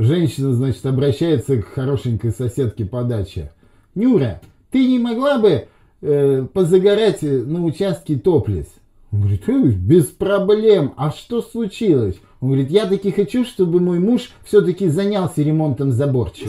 Женщина, значит, обращается к хорошенькой соседке по даче. Нюра, ты не могла бы позагорать на участке топлис? Он говорит, без проблем, а что случилось? Он говорит, я таки хочу, чтобы мой муж все-таки занялся ремонтом заборчика.